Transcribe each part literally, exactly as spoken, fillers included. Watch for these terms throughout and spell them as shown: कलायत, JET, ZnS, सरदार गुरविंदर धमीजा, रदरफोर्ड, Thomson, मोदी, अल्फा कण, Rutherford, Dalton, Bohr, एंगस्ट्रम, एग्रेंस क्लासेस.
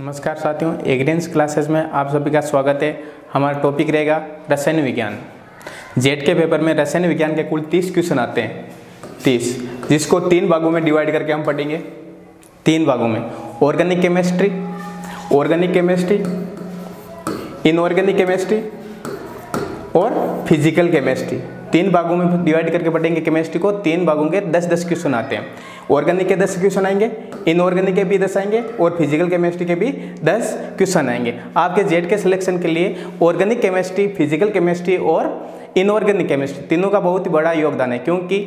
नमस्कार साथियों, एग्रेंस क्लासेस में आप सभी का स्वागत है। हमारा टॉपिक रहेगा रसायन विज्ञान। जेट के पेपर में रसायन विज्ञान के कुल तीस क्वेश्चन आते हैं, तीस, जिसको तीन भागों में डिवाइड करके हम पढ़ेंगे। तीन भागों में organic chemistry, organic chemistry, inorganic chemistry और फिजिकल केमिस्ट्री। तीन भागों में डिवाइड करके पढ़ेंगे केमिस्ट्री को। तीन भागों के दस दस क्वेश्चन आते हैं। ऑर्गेनिक के दस क्वेश्चन आएंगे, इनऑर्गेनिक के भी दस आएंगे और फिजिकल केमिस्ट्री के भी दस क्वेश्चन आएंगे। आपके जेट के सिलेक्शन के लिए ऑर्गेनिक केमिस्ट्री, फिजिकल केमिस्ट्री और इनऑर्गेनिक केमिस्ट्री तीनों का बहुत ही बड़ा योगदान है, क्योंकि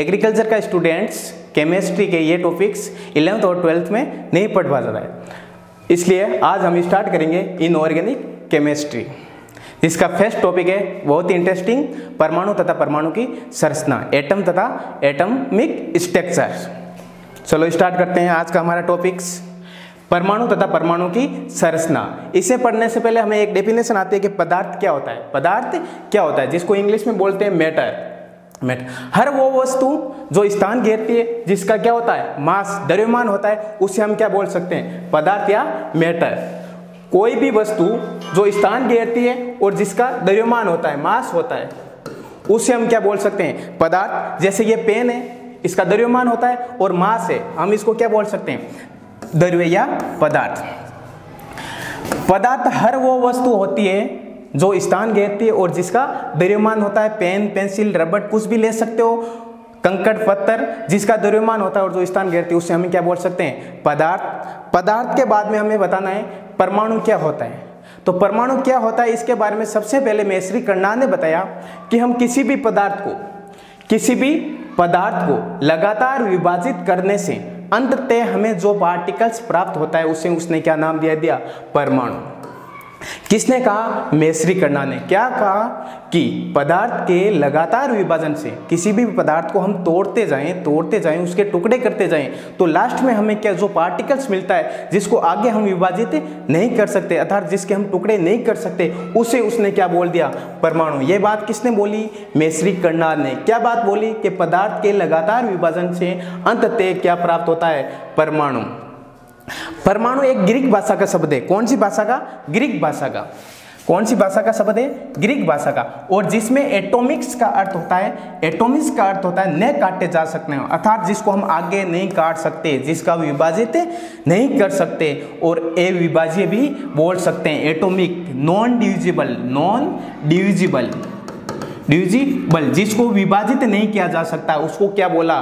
एग्रीकल्चर का स्टूडेंट्स केमिस्ट्री के ये टॉपिक्स इलेवंथ और ट्वेल्थ में नहीं पढ़ पा रहा है। इसलिए आज हम स्टार्ट करेंगे इनऑर्गेनिक केमिस्ट्री। इसका फर्स्ट टॉपिक है बहुत ही इंटरेस्टिंग, परमाणु तथा परमाणु की संरचना, एटम तथा एटॉमिक स्ट्रक्चर। चलो स्टार्ट करते हैं आज का हमारा टॉपिक्स, परमाणु तथा परमाणु की संरचना। इसे पढ़ने से पहले हमें एक डेफिनेशन आती है कि पदार्थ क्या होता है। पदार्थ क्या होता है, जिसको इंग्लिश में बोलते हैं मैटर। मैटर हर वो वस्तु जो स्थान घेरती है, जिसका क्या होता है मास, द्रव्यमान होता है, उसे हम क्या बोल सकते हैं, पदार्थ या मैटर। कोई भी वस्तु जो स्थान घेरती है और जिसका द्रव्यमान होता है, मास होता है, उसे हम क्या बोल सकते हैं, पदार्थ। जैसे ये पेन है, इसका द्रव्यमान होता है और मास है, हम इसको क्या बोल सकते हैं, द्रव्य या पदार्थ। पदार्थ हर वो वस्तु होती है जो स्थान घेरती है और जिसका द्रव्यमान होता है। पेन, पेंसिल, रबड़, कुछ भी ले सकते हो, कंकड़, पत्थर, जिसका द्रव्यमान होता है और जो स्थान घेरती है, उससे हम क्या बोल सकते हैं, पदार्थ। पदार्थ के बाद में हमें बताना है परमाणु क्या होता है। तो परमाणु क्या होता है, इसके बारे में सबसे पहले मेसरी करना ने बताया कि हम किसी भी पदार्थ को किसी भी पदार्थ को लगातार विभाजित करने से अंततः हमें जो पार्टिकल्स प्राप्त होता है, उसे उसने क्या नाम दिया दिया परमाणु। किसने कहा, मेसरी करना ने। क्या कहा कि पदार्थ के लगातार विभाजन से किसी भी पदार्थ को हम तोड़ते जाएं तोड़ते जाएं उसके टुकड़े करते जाएं, तो लास्ट में हमें क्या जो पार्टिकल्स मिलता है, जिसको आगे हम विभाजित नहीं कर सकते, अर्थात जिसके हम टुकड़े नहीं कर सकते, उसे उसने क्या बोल दिया, परमाणु। ये बात किसने बोली, मेसरी करना ने। क्या बात बोली कि पदार्थ के लगातार विभाजन से अंततः क्या प्राप्त होता है, परमाणु। परमाणु एक ग्रीक भाषा का शब्द है। कौन सी भाषा का, ग्रीक भाषा का। कौन सी भाषा का शब्द है, ग्रीक भाषा का। और जिसमें एटॉमिक्स का अर्थ होता है, एटॉमिक्स का अर्थ होता है न काटे जा सकने, अर्थात जिसको हम आगे नहीं काट सकते, जिसका विभाजित नहीं कर सकते, और अविभाज्य भी बोल सकते हैं। Atomic, non divisible, non divisible divisible जिसको विभाजित नहीं किया जा सकता, उसको क्या बोला,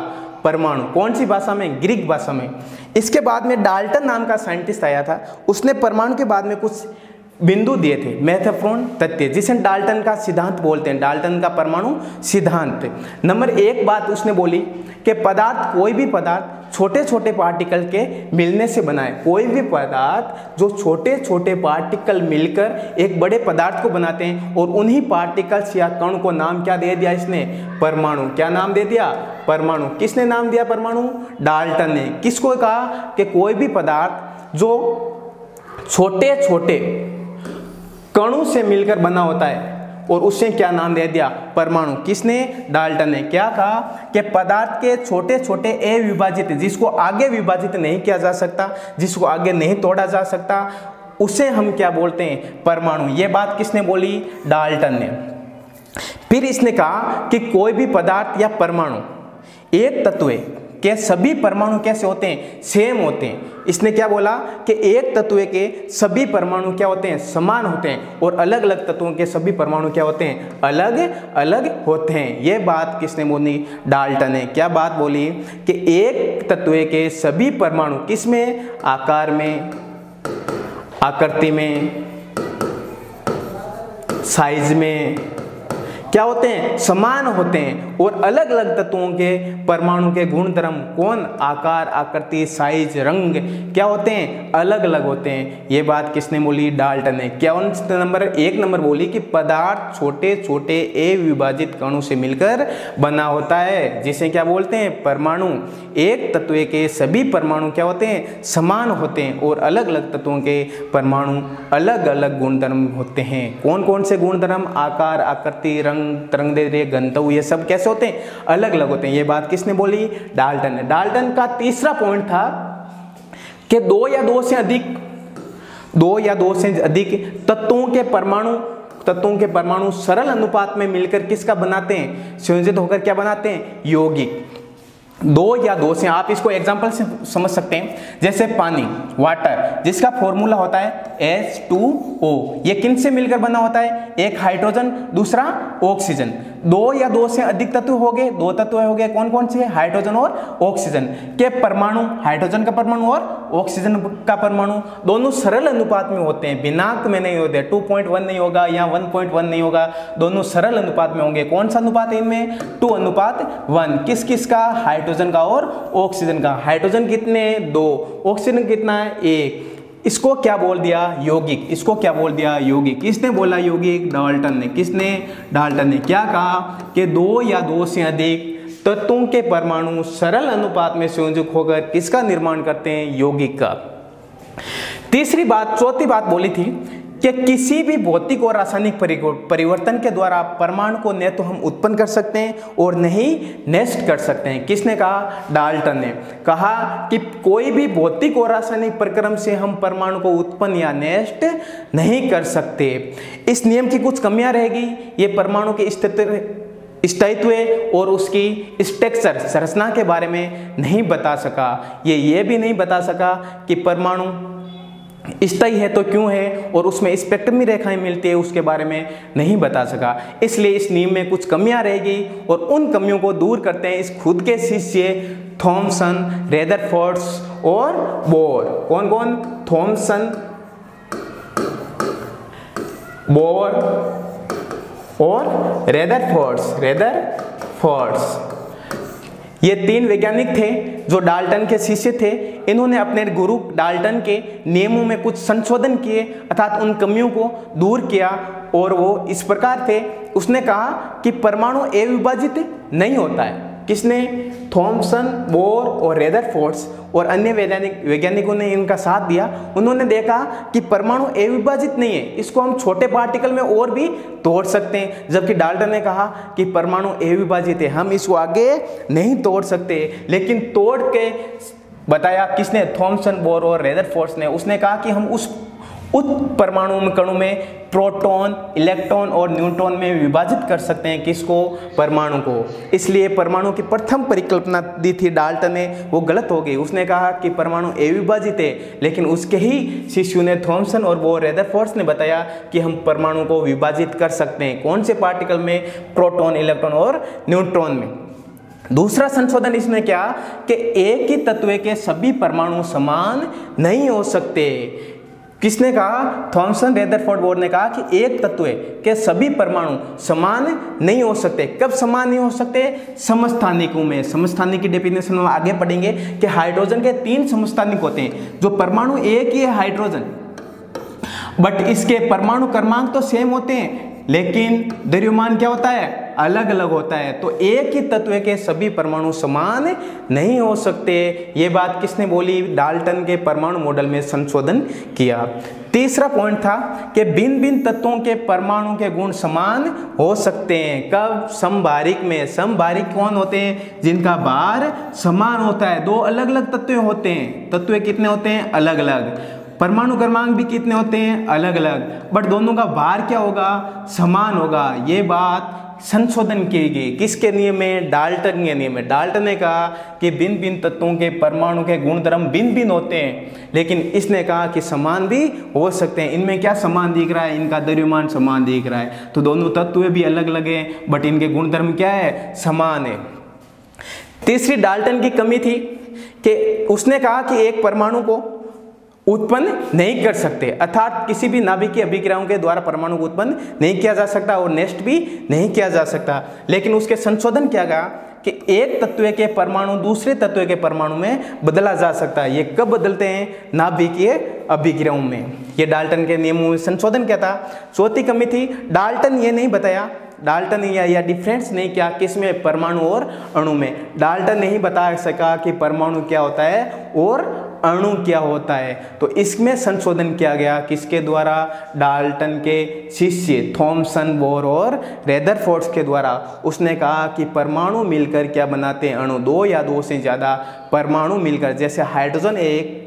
परमाणु। कौन सी भाषा में, ग्रीक भाषा में। इसके बाद में डाल्टन नाम का साइंटिस्ट आया था, उसने परमाणु के बाद में कुछ बिंदु दिए थे, महत्वपूर्ण तथ्य, जिसे डाल्टन का सिद्धांत बोलते हैं, डाल्टन का परमाणु सिद्धांत। नंबर एक बात उसने बोली कि पदार्थ, कोई भी पदार्थ छोटे छोटे पार्टिकल के मिलने से बना है। कोई भी पदार्थ जो छोटे छोटे पार्टिकल मिलकर एक बड़े पदार्थ को बनाते हैं, और उन्हीं पार्टिकल्स या कण को नाम क्या दे दिया इसने, परमाणु। क्या नाम दे दिया, परमाणु। किसने नाम दिया, परमाणु, डाल्टन ने। किसको कहा कि कोई भी पदार्थ जो छोटे छोटे कणों से मिलकर बना होता है, और उससे क्या नाम दे दिया, परमाणु। किसने, डाल्टन ने। क्या कहा कि पदार्थ के छोटे छोटे अविभाजित, जिसको आगे विभाजित नहीं किया जा सकता, जिसको आगे नहीं तोड़ा जा सकता, उसे हम क्या बोलते हैं, परमाणु। ये बात किसने बोली, डाल्टन ने। फिर इसने कहा कि कोई भी पदार्थ या परमाणु एक तत्व के सभी परमाणु कैसे होते हैं, सेम होते हैं। इसने क्या बोला कि एक तत्व के सभी परमाणु क्या होते हैं, समान होते हैं, और अलग अलग तत्वों के सभी परमाणु क्या होते हैं, अलग अलग होते हैं। ये बात किसने बोली, डाल्टन ने। क्या बात बोली कि एक तत्व के सभी परमाणु किसमें, आकार में, आकृति में, साइज में क्या होते हैं, समान होते हैं, और अलग अलग तत्वों के परमाणु के गुणधर्म, कौन, आकार, आकृति, साइज, रंग, क्या होते हैं, अलग अलग होते हैं। ये बात किसने बोली, डाल्टन ने। क्या नंबर एक नंबर बोली कि पदार्थ छोटे छोटे अविभाजित कणों से मिलकर बना होता है, जिसे क्या बोलते हैं, परमाणु। एक तत्व के सभी परमाणु क्या होते हैं, समान होते हैं, और अलग अलग तत्वों के परमाणु अलग अलग गुणधर्म होते हैं। कौन कौन से गुणधर्म, आकार, आकृति, रंग, तरंग दैर्घ्य, घनत्व, ये सब कैसे होते हैं, अलग अलग होते हैं। ये बात किसने बोली, डाल्टन ने। डाल्टन का तीसरा पॉइंट था कि दो या दो से अधिक दो या दो से अधिक तत्वों के परमाणु तत्वों के परमाणु सरल अनुपात में मिलकर किसका बनाते हैं, संयोजित होकर क्या बनाते हैं, यौगिक। दो या दो से, आप इसको एग्जांपल से समझ सकते हैं, जैसे पानी, वाटर, जिसका फॉर्मूला होता है एच टू ओ, ये किन से मिलकर बना होता है, एक हाइड्रोजन दूसरा ऑक्सीजन। दो या दो से अधिक तत्व हो गए, दो तत्व हो गए, कौन कौन से, हाइड्रोजन और ऑक्सीजन के परमाणु, हाइड्रोजन का परमाणु और ऑक्सीजन का परमाणु दोनों सरल अनुपात में होते हैं, भिन्नांक में नहीं होते, टू पॉइंट वन नहीं होगा या वन पॉइंट वन नहीं होगा, दोनों सरल अनुपात में होंगे। कौन सा अनुपात है इनमें, टू अनुपात वन। किस किस का, हाइड्रोजन का और ऑक्सीजन का। हाइड्रोजन कितने हैं, दो, ऑक्सीजन कितना है, एक। इसको क्या बोल दिया, यौगिक। इसको क्या बोल दिया, यौगिक। किसने बोला यौगिक, डाल्टन ने। किसने, डाल्टन ने। क्या कहा कि दो या दो से अधिक तत्वों के परमाणु सरल अनुपात में संयुक्त होकर किसका निर्माण करते हैं, यौगिक का। तीसरी बात, चौथी बात बोली थी कि किसी भी भौतिक और रासायनिक परिवर्तन के द्वारा परमाणु को न तो हम उत्पन्न कर सकते हैं और न ही नष्ट कर सकते हैं। किसने कहा, डाल्टन ने कहा कि कोई भी भौतिक और रासायनिक प्रक्रम से हम परमाणु को उत्पन्न या नष्ट नहीं कर सकते। इस नियम की कुछ कमियां रहेगी, ये परमाणु के स्थिर स्थायित्व और उसकी स्ट्रक्चर संरचना के बारे में नहीं बता सका। ये ये भी नहीं बता सका कि परमाणु स्थायी है तो क्यों है और उसमें स्पेक्ट्रमी रेखाएं मिलती है, उसके बारे में नहीं बता सका। इसलिए इस नियम में कुछ कमियां रहेगी और उन कमियों को दूर करते हैं इस खुद के शिष्य थॉमसन, रेदरफोर्ड्स और बोर। कौन कौन, थॉमसन, बोर और रेदरफोर्ड्स। रेदरफोर्ड्स ये तीन वैज्ञानिक थे जो डाल्टन के शिष्य थे। इन्होंने अपने गुरु डाल्टन के नियमों में कुछ संशोधन किए, अर्थात उन कमियों को दूर किया, और वो इस प्रकार थे। उसने कहा कि परमाणु अविभाजित नहीं होता है। किसने, थॉमसन, बोर और रेदरफोर्ड्स और अन्य वैज्ञानिक वैज्ञानिकों ने इनका साथ दिया। उन्होंने देखा कि परमाणु अविभाजित नहीं है, इसको हम छोटे पार्टिकल में और भी तोड़ सकते हैं, जबकि डाल्टन ने कहा कि परमाणु अविभाजित है, हम इसको आगे नहीं तोड़ सकते। लेकिन तोड़ के बताया किसने, थॉमसन, बोर और रेदरफोर्ड्स ने। उसने कहा कि हम उस उस परमाणु कणों में प्रोटॉन, इलेक्ट्रॉन और न्यूट्रॉन में विभाजित कर सकते हैं, किसको, परमाणु को। इसलिए परमाणु की प्रथम परिकल्पना दी थी डाल्टन ने, वो गलत हो गई। उसने कहा कि परमाणु अविभाजित है, लेकिन उसके ही शिष्यों ने थॉमसन और बोर, रेदरफोर्ड्स ने बताया कि हम परमाणु को विभाजित कर सकते हैं। कौन से पार्टिकल में, प्रोटॉन, इलेक्ट्रॉन और न्यूट्रॉन में। दूसरा संशोधन इसने क्या कि एक ही तत्व के सभी परमाणु समान नहीं हो सकते। किसने कहा, थॉमसन, रेदरफोर्ड, बोर ने कहा कि एक तत्व के सभी परमाणु समान नहीं हो सकते। कब समान नहीं हो सकते, समस्थानिकों में। समस्थानिक की डेफिनेशन हम आगे पढ़ेंगे कि हाइड्रोजन के तीन समस्थानिक होते हैं, जो परमाणु एक ही है हाइड्रोजन, बट इसके परमाणु क्रमांक तो सेम होते हैं, लेकिन द्रव्यमान क्या होता है, अलग अलग होता है। तो एक ही तत्व के सभी परमाणु समान नहीं हो सकते। ये बात किसने बोली, डाल्टन के परमाणु मॉडल में संशोधन किया। तीसरा पॉइंट था कि भिन्न भिन्न तत्वों के परमाणु के गुण समान हो सकते हैं। कब, समभारिक में। समभारिक कौन होते हैं, जिनका भार समान होता है। दो अलग अलग तत्व होते हैं, तत्व कितने होते हैं, अलग अलग, परमाणु क्रमांक भी कितने होते हैं, अलग अलग, बट दोनों का भार क्या होगा, समान होगा। ये बात संशोधन की गई किसके नियम में, डाल्टन के नियम में। डाल्टन ने कहा कि भिन्न भिन्न तत्वों के परमाणु के गुणधर्म भिन्न भिन्न होते हैं, लेकिन इसने कहा कि समान भी हो सकते हैं। इनमें क्या समान दिख रहा है, इनका द्रव्यमान समान दिख रहा है, तो दोनों तत्व भी अलग अलग हैं, बट इनके गुणधर्म क्या है, समान है। तीसरी डाल्टन की कमी थी कि उसने कहा कि एक परमाणु को उत्पन्न नहीं कर सकते, अर्थात किसी भी नाभिकीय अभिक्रियाओं के द्वारा परमाणु को उत्पन्न नहीं किया जा सकता और नष्ट भी नहीं किया जा सकता। लेकिन उसके संशोधन किया गया कि एक तत्व के परमाणु दूसरे तत्व के परमाणु में बदला जा सकता है। ये कब बदलते हैं, नाभिकीय अभिक्रियाओं में। ये डाल्टन के नियमों में संशोधन किया था। चौथी कमी थी, डाल्टन ये नहीं बताया, डाल्टन या या डिफरेंस नहीं क्या किसमें, परमाणु और अणु में। डाल्टन नहीं बता सका कि परमाणु क्या होता है और अणु क्या होता है। तो इसमें संशोधन किया गया किसके द्वारा, डाल्टन के शिष्य थॉमसन, बोर और रेदरफोर्ड्स के द्वारा। उसने कहा कि परमाणु मिलकर क्या बनाते हैं, अणु। दो या दो से ज़्यादा परमाणु मिलकर, जैसे हाइड्रोजन एक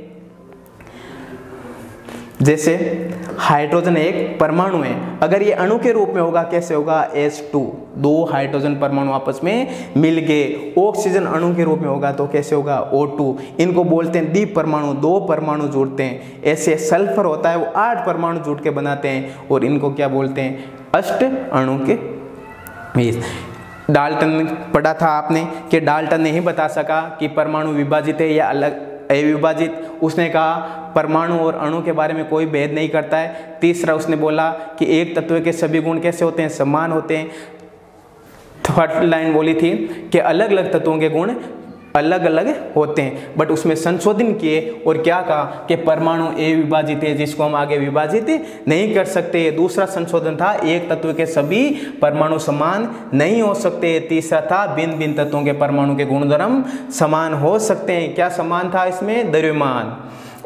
जैसे हाइड्रोजन एक परमाणु है, अगर ये अणु के रूप में होगा कैसे होगा एच टू, दो हाइड्रोजन परमाणु आपस में मिल गए। ऑक्सीजन अणु के रूप में होगा तो कैसे होगा ओ टू। इनको बोलते हैं द्वि परमाणु, दो परमाणु जुड़ते हैं। ऐसे सल्फर होता है वो आठ परमाणु जुड़ के बनाते हैं और इनको क्या बोलते हैं अष्ट अणु के। डाल्टन पढ़ा था आपने कि डाल्टन नहीं बता सका कि परमाणु विभाजित है या अलग अविभाजित, उसने कहा परमाणु और अणु के बारे में कोई भेद नहीं करता है। तीसरा उसने बोला कि एक तत्व के सभी गुण कैसे होते हैं समान होते हैं। थर्ड लाइन बोली थी कि अलग अलग तत्वों के गुण अलग अलग होते हैं, बट उसमें संशोधन किए और क्या कहा कि परमाणु अविभाजित है जिसको हम आगे विभाजित नहीं कर सकते। दूसरा संशोधन था एक तत्व के सभी परमाणु समान नहीं हो सकते। तीसरा था भिन्न भिन्न तत्वों के परमाणु के गुणधर्म समान हो सकते हैं। क्या समान था इसमें द्रव्यमान।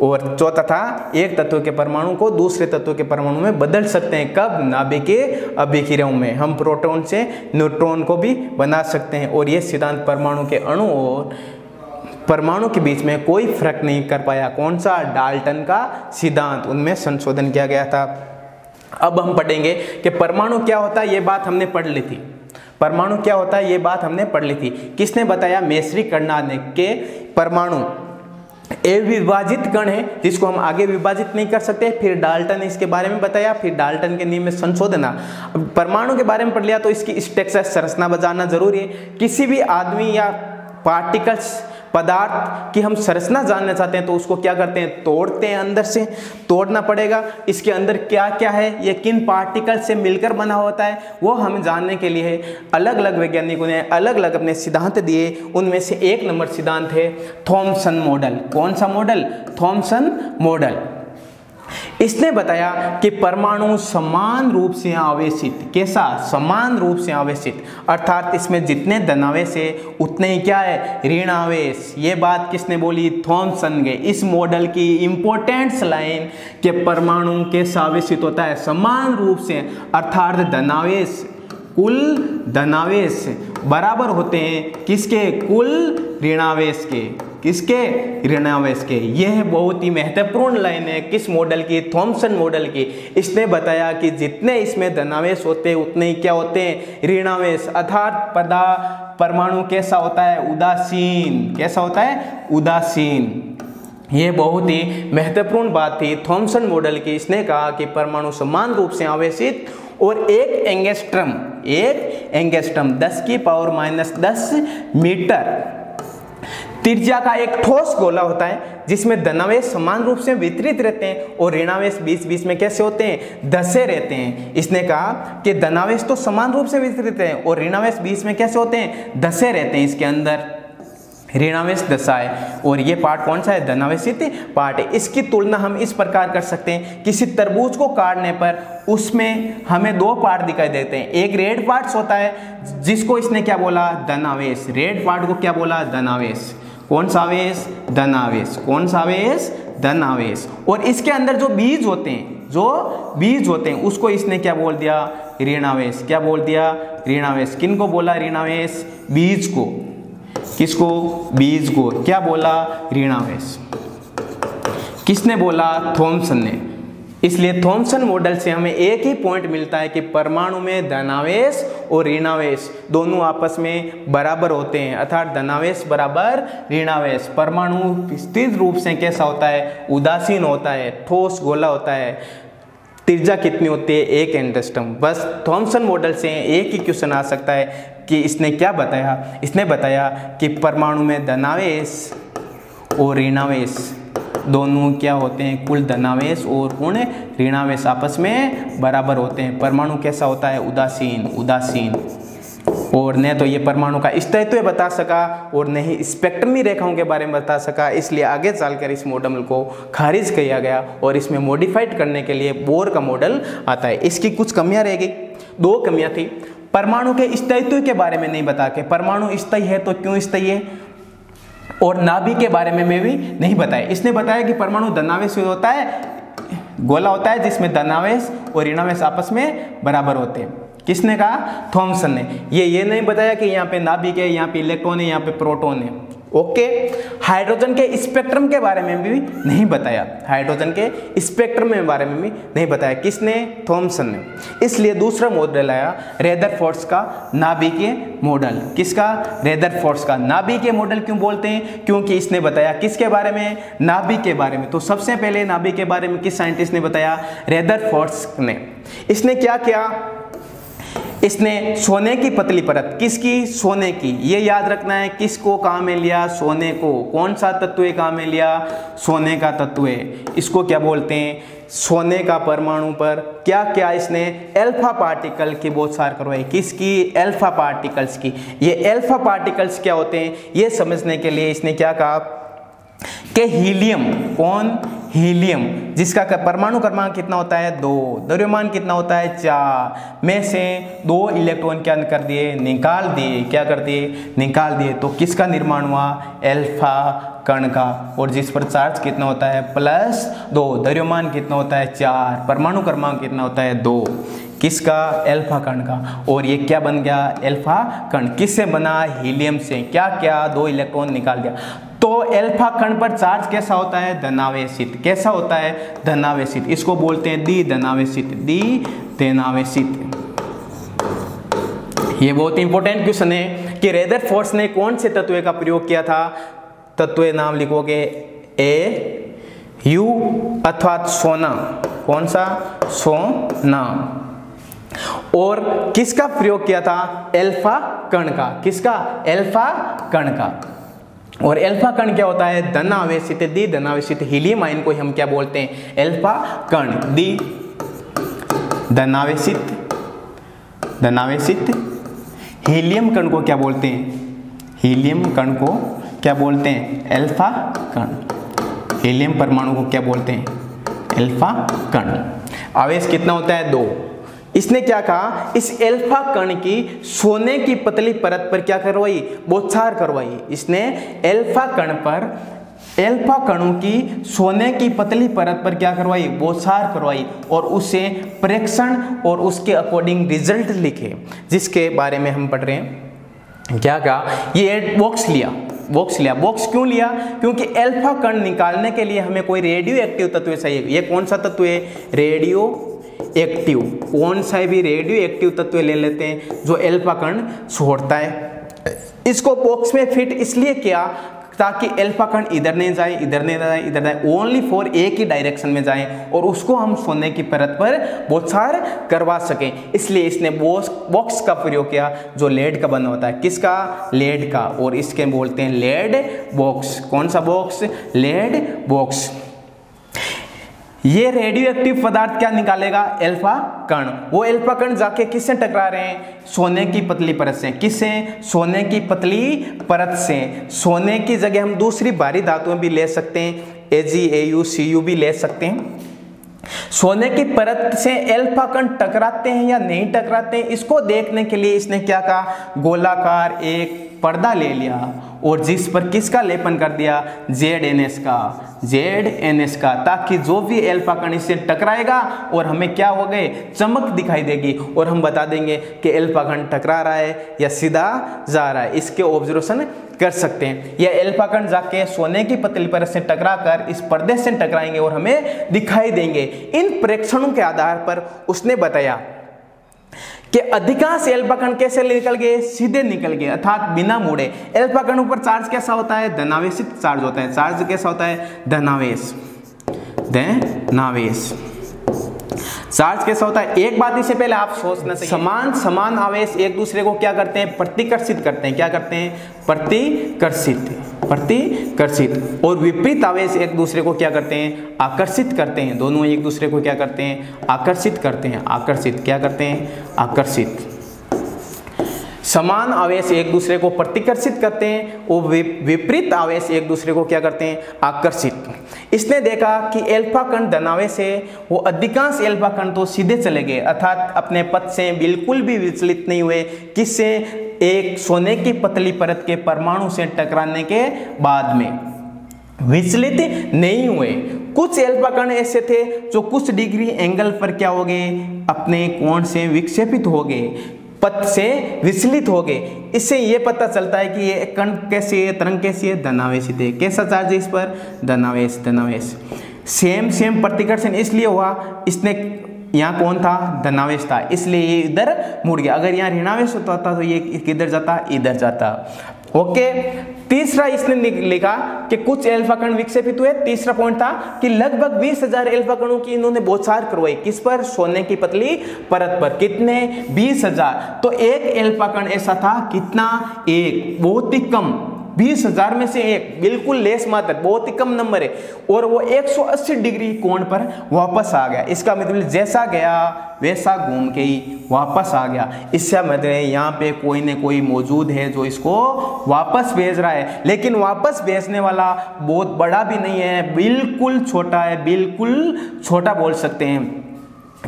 और चौथा था एक तत्व के परमाणु को दूसरे तत्व के परमाणु में बदल सकते हैं, कब नाभिक के अभिक्रियाओं में। हम प्रोटॉन से न्यूट्रॉन को भी बना सकते हैं। और ये सिद्धांत परमाणु के अणु और परमाणु के बीच में कोई फर्क नहीं कर पाया। कौन सा डाल्टन का सिद्धांत, उनमें संशोधन किया गया था। अब हम पढ़ेंगे कि परमाणु क्या होता है, ये बात हमने पढ़ ली थी। परमाणु क्या होता है ये बात हमने पढ़ ली थी। किसने बताया, मेसरी कर्नाद ने, के परमाणु अविभाजित कण है जिसको हम आगे विभाजित नहीं कर सकते। फिर डाल्टन ने इसके बारे में बताया, फिर डाल्टन के नियम में संशोधन। अब परमाणु के बारे में पढ़ लिया तो इसकी स्ट्रक्चर संरचना जानना जरूरी है। किसी भी आदमी या पार्टिकल्स पदार्थ की हम संरचना जानना चाहते हैं तो उसको क्या करते हैं तोड़ते हैं, अंदर से तोड़ना पड़ेगा। इसके अंदर क्या क्या है, ये किन पार्टिकल से मिलकर बना होता है, वो हम जानने के लिए अलग अलग वैज्ञानिकों ने अलग अलग अपने सिद्धांत दिए। उनमें से एक नंबर सिद्धांत है थॉमसन मॉडल। कौन सा मॉडल, थॉमसन मॉडल। इसने बताया कि परमाणु समान रूप से आवेशित, कैसा समान रूप से आवेशित, अर्थात इसमें जितने धनावेश है उतने ही क्या है ऋण आवेश। ये बात किसने बोली, थॉमसन ने। इस मॉडल की इंपॉर्टेंट लाइन के परमाणु कैसा आवेशित होता है समान रूप से, अर्थात धनावेश कुल धनावेश बराबर होते हैं किसके कुल ऋणावेश के, किसके ऋणावेश के। यह बहुत ही महत्वपूर्ण लाइन है किस मॉडल की, थॉमसन मॉडल की। इसने बताया कि जितने इसमें धनावेश होते हैं उतने ही क्या होते हैं ऋणावेश, अर्थात परमाणु कैसा होता है उदासीन, कैसा होता है उदासीन। यह बहुत ही महत्वपूर्ण बात थी थॉमसन मॉडल की। इसने कहा कि परमाणु समान रूप से आवेशित और एक एंगस्ट्रम, एक एंगस्ट्रम दस की पावर माइनस दस मीटर त्रिज्या का एक ठोस गोला होता है जिसमें धनावेश समान रूप से वितरित रहते हैं और ऋणावेश बीच बीच में कैसे होते हैं धसे रहते हैं। इसने कहा कि धनावेश तो समान रूप से वितरित हैं और ऋणावेश बीच में कैसे होते हैं धसे रहते हैं, इसके अंदर ऋणावेश दशा है। और ये पार्ट कौन सा है धनावेशित पार्ट है। इसकी तुलना हम इस प्रकार कर सकते हैं, किसी तरबूज को काटने पर उसमें हमें दो पार्ट दिखाई देते हैं, एक रेड पार्ट्स होता है जिसको इसने क्या बोला धनावेश, रेड पार्ट को क्या बोला धनावेश, कौन सा आवेश धनावेश, कौन सा आवेश धनावेश। और इसके अंदर जो बीज होते हैं, जो बीज होते हैं उसको इसने क्या बोल दिया ऋणावेश, क्या बोल दिया ऋणावेश। किनको बोला ऋणावेश, बीज को, किसको बीज को क्या बोला ऋणावेश। किसने बोला, थॉमसन ने। इसलिए थॉमसन मॉडल से हमें एक ही पॉइंट मिलता है कि परमाणु में धनावेश और ऋणावेश दोनों आपस में बराबर होते हैं, अर्थात धनावेश बराबर ऋणावेश। परमाणु स्थिर रूप से कैसा होता है उदासीन होता है, ठोस गोला होता है, त्रिज्या कितनी होती है एक एंगस्ट्रम। बस थॉमसन मॉडल से एक ही क्वेश्चन आ सकता है कि इसने क्या बताया, इसने बताया कि परमाणु में धनावेश और ऋणावेश दोनों क्या होते हैं कुल धनावेश और पूर्ण ऋणावेश आपस में बराबर होते हैं। परमाणु कैसा होता है उदासीन, उदासीन। और न तो ये परमाणु का स्थायित्व बता सका और न ही स्पेक्ट्रमी रेखाओं के बारे में बता सका, इसलिए आगे चलकर इस मॉडल को खारिज किया गया और इसमें मॉडिफाइड करने के लिए बोर का मॉडल आता है। इसकी कुछ कमियाँ रह गई, दो कमियाँ थी। परमाणु के स्थायित्व के बारे में नहीं बता के परमाणु स्थायी है तो क्यों स्थायी है, और नाभिक के बारे में मैं भी नहीं बताया। इसने बताया कि परमाणु धनावेश होता है, गोला होता है जिसमें धनावेश और ऋणावेश आपस में बराबर होते हैं। किसने कहा, थॉमसन ने। ये ये नहीं बताया कि यहाँ पे नाभिक है, यहाँ पे इलेक्ट्रॉन है, यहाँ पे प्रोटॉन है। Okay okay? हाइड्रोजन के स्पेक्ट्रम के बारे में भी नहीं बताया, हाइड्रोजन के स्पेक्ट्रम के बारे में भी नहीं बताया, किसने? थॉमसन ने। इसलिए दूसरा मॉडल लाया रदरफोर्ड का नाभिकीय मॉडल। किसका? रदरफोर्ड का नाभिकीय मॉडल। क्यों बोलते हैं? क्योंकि इसने बताया किसके बारे में? नाभिक के बारे में। तो सबसे पहले नाभिक के बारे में किस साइंटिस्ट ने बताया? रदरफोर्ड ने। इसने क्या किया? इसने सोने की पतली परत, किसकी? सोने की। ये याद रखना है, किसको कहाँ में लिया? सोने को। कौन सा तत्व कहाँ में लिया? सोने का तत्व। इसको क्या बोलते हैं? सोने का परमाणु पर क्या क्या इसने अल्फा पार्टिकल की बहुत सार करवाई। किसकी? अल्फा पार्टिकल्स की। ये अल्फा पार्टिकल्स क्या होते हैं ये समझने के लिए इसने क्या कहा कि हीलियम, कौन? हीलियम, जिसका परमाणु क्रमांक कितना होता है? दो, द्रव्यमान कितना होता है? चार, में से दो इलेक्ट्रॉन क्या कर दिए? निकाल दिए। क्या कर दिए? निकाल दिए। तो किसका निर्माण हुआ? अल्फा कण का। और जिस पर चार्ज कितना होता है? प्लस दो, द्रव्यमान कितना होता है? चार, परमाणु क्रमांक कितना होता है? दो। किसका? अल्फा कण का। और ये क्या बन गया? अल्फा कण। किससे बना? हीलियम से। क्या क्या? दो इलेक्ट्रॉन निकाल दिया। तो अल्फा कण पर चार्ज कैसा होता है? धनावेशित। कैसा होता है? धनावेशित। इसको बोलते हैं दी धनावेशित, दी धनावेशित। ये बहुत इंपॉर्टेंट क्वेश्चन है कि रदरफोर्ड ने कौन से तत्व का प्रयोग किया था। तत्व नाम लिखोगे ए यू अथवा सोना, कौन सा? सोना। और किसका प्रयोग किया था? अल्फा कण का। किसका? अल्फा कण का। और अल्फा कण क्या होता है? धनावेशित, दी धनावेशित। हीलियम आयन को हम क्या बोलते हैं? अल्फा कण, दी धनावेशित, धनावेशित। हीलियम कण को क्या बोलते हैं? हीलियम कण को क्या बोलते हैं? अल्फा कण। हीलियम परमाणु को क्या बोलते हैं? अल्फा कण। आवेश कितना होता है? दो। इसने क्या कहा? इस अल्फा कण की सोने की पतली परत पर क्या करवाई? बोछार करवाई। इसने अल्फा कण पर, अल्फा कणों की सोने की पतली परत पर क्या करवाई? बोछार करवाई। और उसे प्रेक्षण और उसके अकॉर्डिंग रिजल्ट लिखे, जिसके बारे में हम पढ़ रहे हैं। क्या कहा? ये बॉक्स लिया, बॉक्स लिया। बॉक्स क्यों लिया? क्योंकि अल्फा कण निकालने के लिए हमें कोई रेडियो एक्टिव तत्व चाहिए। ये कौन सा तत्व है? Radioactive. कौन सा भी रेडियो एक्टिव तत्व ले लेते हैं जो अल्फा कण छोड़ता है। इसको बॉक्स में फिट इसलिए किया ताकि अल्फा कण इधर नहीं जाए, इधर नहीं जाए, इधर जाए, ओनली फॉर एक ही डायरेक्शन में जाए और उसको हम सोने की परत पर बोछार करवा सकें। इसलिए इसने बॉक्स बॉक्स का प्रयोग किया जो लेड का बना होता है। किसका? लेड का। और इसके बोलते हैं लेड बॉक्स। कौन सा बॉक्स? Lead box. ये रेडियो एक्टिव पदार्थ क्या निकालेगा? अल्फा कण। वो अल्फा कण जाके किससे टकरा रहे हैं? सोने की पतली परत से। किससे? सोने की पतली परत से। सोने की जगह हम दूसरी भारी धातुएं भी ले सकते हैं, एजी, एयू, सीयू भी ले सकते हैं। सोने की परत से अल्फा कण टकराते हैं या नहीं टकराते हैं, इसको देखने के लिए इसने क्या कहा? गोलाकार एक पर्दा ले लिया और जिस पर किसका लेपन कर दिया? जेड एन एस का, जेड एन एस का, ताकि जो भी अल्फा कण इससे टकराएगा और हमें क्या हो गए? चमक दिखाई देगी और हम बता देंगे कि अल्फा कण टकरा रहा है या सीधा जा रहा है। इसके ऑब्जर्वेशन कर सकते हैं। यह अल्फा कण जाके सोने की पतली परत से टकरा कर इस पर्दे से टकराएंगे और हमें दिखाई देंगे। इन प्रेक्षणों के आधार पर उसने बताया कि अधिकांश अल्फा कण कैसे निकल गए? सीधे निकल गए, अर्थात बिना मुड़े। अल्फा कणों पर चार्ज कैसा होता है? धनावेशित चार्ज होता है। चार्ज कैसा होता है? धनावेश, धनावेश। चार्ज कैसा होता है? एक बात इससे पहले आप सोचना चाहिए, समान समान आवेश एक दूसरे को क्या करते हैं? प्रतिकर्षित करते हैं। क्या करते हैं? प्रतिकर्षित, प्रतिकर्षित। और विपरीत आवेश एक दूसरे को क्या करते हैं? आकर्षित करते हैं। दोनों एक दूसरे को क्या करते हैं? आकर्षित करते हैं, आकर्षित। क्या करते हैं? आकर्षित। समान आवेश एक दूसरे को प्रतिकर्षित करते हैं और विपरीत आवेश एक दूसरे को क्या करते हैं? आकर्षित। इसने देखा कि अल्फा कण धनावेश है, वो अधिकांश अल्फा कण तो सीधे चले गए, अर्थात अपने पथ से बिल्कुल भी विचलित नहीं हुए। किससे? एक सोने की पतली परत के परमाणु से टकराने के बाद में विचलित नहीं हुए। कुछ अल्फा कण ऐसे थे जो कुछ डिग्री एंगल पर क्या हो गए? अपने कोण से विक्षेपित हो गए। पथ से विचलित हो गए। इससे ये पता चलता है कि ये कण कैसी है, तरंग कैसी है, धनावेशित है। कैसा चार्ज है इस पर? धनावेश धनावेश सेम सेम प्रतिकर्षण इसलिए हुआ, इसने यहाँ कौन था? धनावेश था, इसलिए ये इधर मुड़ गया। अगर यहाँ ऋणावेश होता था तो ये किधर जाता? इधर जाता। ओके, तीसरा इसने लिखा कि कुछ अल्फा कण विक्षेपित हुए। तीसरा पॉइंट था कि लगभग बीस हजार अल्फा कणों की इन्होंने बौछार करवाई। किस पर? सोने की पतली परत पर। कितने? बीस हजार। तो एक अल्फा कण ऐसा था, कितना? एक। बहुत ही कम, बीस हजार में से एक, बिल्कुल लेस मात्र, बहुत ही कम नंबर है। और वो एक सौ अस्सी डिग्री कोण पर वापस आ गया। इसका मतलब जैसा गया वैसा घूम के ही वापस आ गया। इससे मतलब यहाँ पे कोई ना कोई मौजूद है जो इसको वापस भेज रहा है, लेकिन वापस भेजने वाला बहुत बड़ा भी नहीं है, बिल्कुल छोटा है, बिल्कुल छोटा बोल सकते हैं,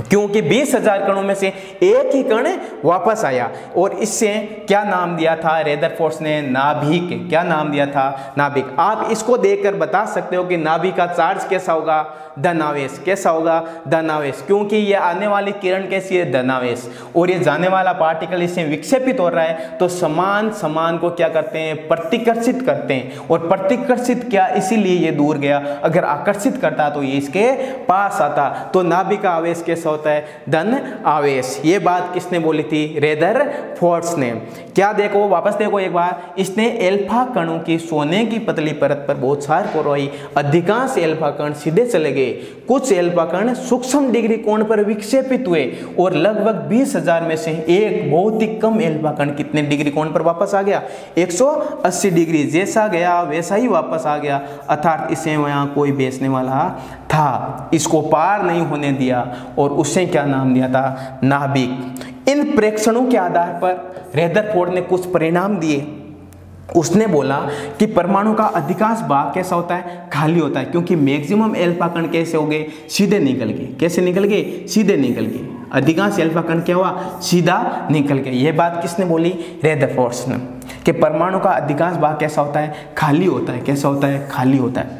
क्योंकि बीस हजार कणों में से एक ही कण वापस आया। और इससे क्या नाम दिया था रेदरफोर्ड ने? नाभिक। क्या नाम दिया था? नाभिक। आप इसको देखकर बता सकते हो कि नाभिक का चार्ज कैसा होगा? धनावेश। कैसा होगा? धनावेश, क्योंकि ये आने वाली किरण कैसी है? धनावेश। और ये जाने वाला पार्टिकल इससे विक्षेपित हो रहा है, तो समान समान को क्या करते हैं? प्रतिकर्षित करते हैं। और प्रतिकर्षित क्या? इसीलिए ये दूर गया। अगर आकर्षित करता तो ये इसके पास आता। तो नाभिक का आवेश होता है धन आवेश। ये बात किसने बोली थी? रेदरफोर्ड ने। क्या देखो, वापस देखो एक बार, इसने अल्फा कणों की सोने की पतली परत पर बौछार करवाई। अधिकांश अल्फा कण सीधे चले गए, कुछ अल्फा कण सूक्ष्म डिग्री कोण पर विक्षेपित हुए, और लगभग बीस हजार में से एक बहुत ही कम अल्फा कण कितने डिग्री कोण पर वापस आ गया? एक सौ अस्सी डिग्री। जैसा गया वैसा ही वापस आ गया, अर्थात इसे वहां कोई बेचने वाला था, इसको पार नहीं होने दिया, और उसे क्या नाम दिया था? नाभिक। इन प्रेक्षणों के आधार पर रेदरफोर्ड ने कुछ परिणाम दिए। उसने बोला कि परमाणु का अधिकांश भाग कैसा होता है? खाली होता है, क्योंकि मैक्सिमम अल्फा कण कैसे हो गए? सीधे निकल गए। कैसे निकल गए? सीधे निकल गए। अधिकांश अल्फा कण क्या हुआ? सीधा निकल गए। यह बात किसने बोली? रेदरफोर्ड ने, कि परमाणु का अधिकांश भाग कैसा होता है? खाली होता है। कैसा होता है? खाली होता है।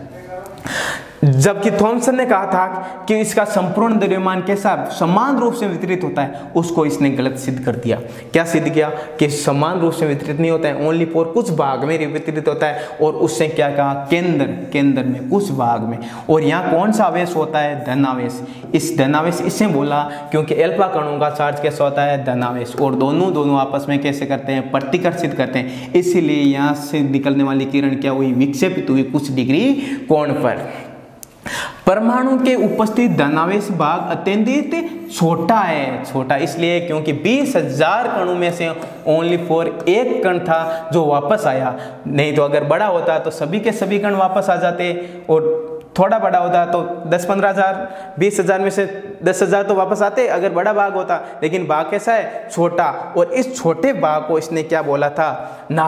जबकि थॉमसन ने कहा था कि इसका संपूर्ण द्रव्यमान कैसा? समान रूप से वितरित होता है। उसको इसने गलत सिद्ध कर दिया। क्या सिद्ध किया? कि समान रूप से वितरित नहीं होता है, ओनली फॉर कुछ भाग में वितरित होता है। और उससे क्या कहा? केंद्र केंद्र में, कुछ भाग में। और यहाँ कौन सा आवेश होता है? धनावेश। इस धनावेश इसे बोला क्योंकि अल्फा कणों का चार्ज कैसा होता है? धनावेश। और दोनों दोनों आपस में कैसे करते हैं? प्रतिकर्षित करते हैं। इसीलिए यहाँ से निकलने वाली किरण क्या हुई? विक्षेपित हुई कुछ डिग्री कोण पर। परमाणु के उपस्थित धनावेश भाग अत्यंत छोटा है। छोटा इसलिए क्योंकि बीस हजार कणों में से ओनली फॉर एक कण था जो वापस आया, नहीं तो अगर बड़ा होता तो सभी के सभी कण वापस आ जाते। और थोड़ा बड़ा होता तो दस पंद्रह हजार, बीस हजार में से दस हजार तो वापस आते अगर बड़ा भाग होता, लेकिन भाग कैसा है? छोटा। और इस छोटे भाग को इसने क्या बोला था?